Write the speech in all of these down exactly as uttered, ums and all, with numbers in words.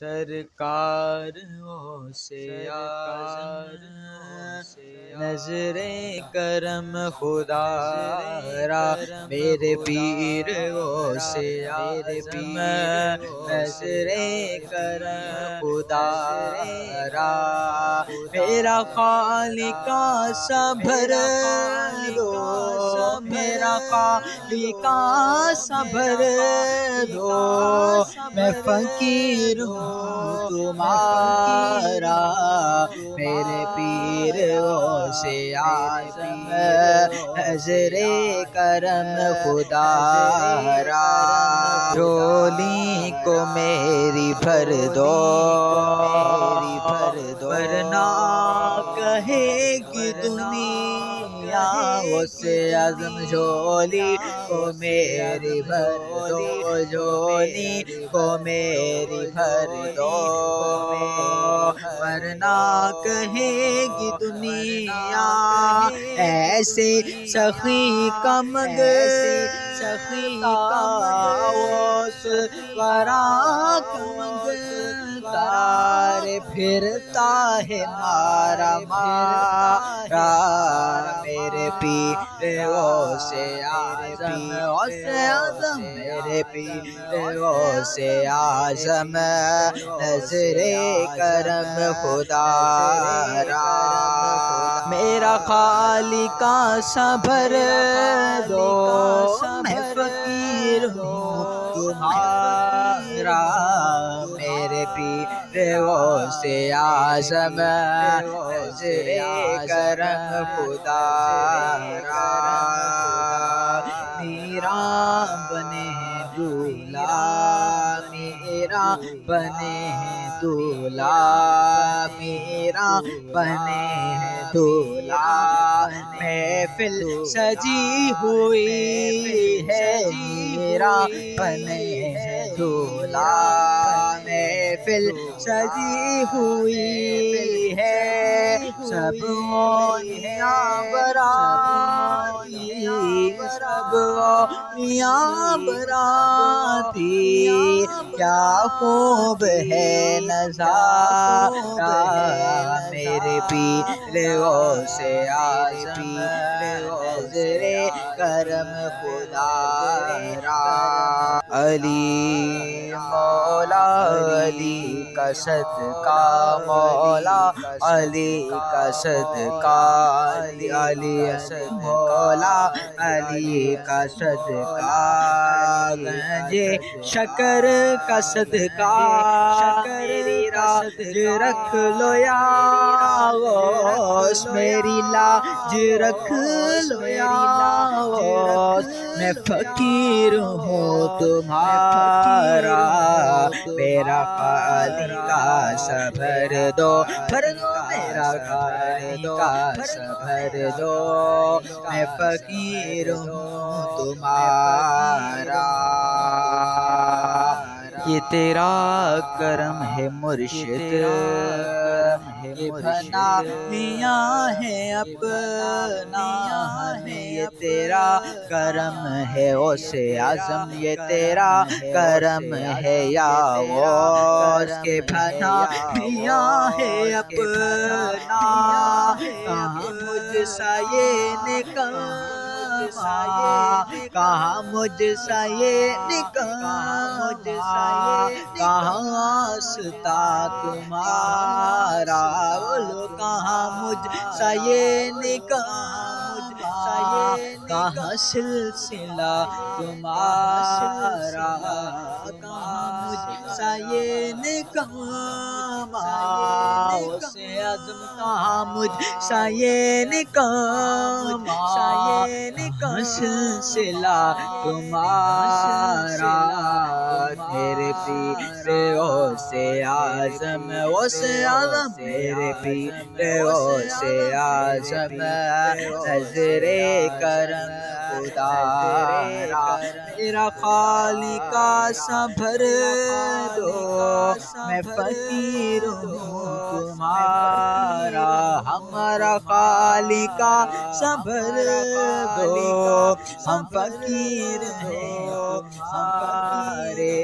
सरकार हो से नजरे करम खुदारा मेरे पीर हो से आज़म नजरे करम खुदारा मेरा खालिका सबर दो मेरा खालिका सबर दो मैं फकीर हूँ तुम्हारा मेरे पीर ओ से आज़म नज़रे करम खुदारा झोली को मेरी भर दो मेरी भर दो वरना कहेगी दुनिया ओ से आज़म झोली को मेरी भर दो झोली को मेरी भर दो वरना कहेगी दुनिया ऐसे सखी का मगर सखी का ओस वरा तार फिरता है मारा मारा मेरे पीर ओ से आज़म ओ से आज़म मेरे पीर ओ से आज़म नजरे करम खुदारा मेरा खालिका सबर दो मैं फकीर हूँ तुम्हारा मेरे पीर ओ से आज़म नज़रे करम खुदारा मेरा बने दूल्हा मेरा बने दूल्हा मेरा बने दूल्हा महफिल सजी हुई है मेरा बने दूल्हा महफिल सजी हुई है सब ओनिया बराती सब ओनिया बराती क्या खूब है नज़ारा मेरे पीर ओ से आज़म नज़रे करम खुदारा अली मौला अली का सदका मौला अली का सदका अली अली मौला अली का सदका गंजे शकर का सदका लाज रख लो या मेरी लाज रख लो या मैं फकीर हूँ तुम्हारा मेरा खालिका सबर दो भर दो मेरा खालिका सबर दो मैं फकीर हूँ तुम्हारा ये तेरा करम है मुर्शिद ये बना मिया है अपना है ये तेरा करम है ओ से आज़म ये तेरा करम है या ओस के बना मिया है अपना कहाँ मुझसा ये निकमा कहाँ मुझसा ये निकमा मुझसा ये कहाँ आस्ता तुम्हारा बोलो कहाँ मुझसा ये निकाह कहाँ सिलसिला तुम्हारा कहाँ मुझसा ये निकामा ओ से आज़म कहाँ मुझसा ये निकामा कहाँ सिलसिला तुम्हारा मेरे पीर ओ से आज़म ओ से आज़म मेरे पीर ओ से आज़म नज़रे करम खुदारा मेरा खालिका सबर दो मैं फकीर हूँ तुम्हारा हमारा खालिका सबर दो हम फकीर हैं हमारे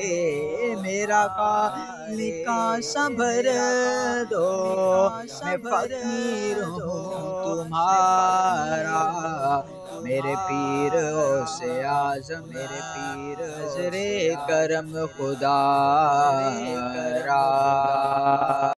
मेरा खालिका निकासा भर दो, मैं फकीर हूँ तुम्हारा। मेरे पीर से आज़म, मेरे पीर नज़रे करम खुदारा।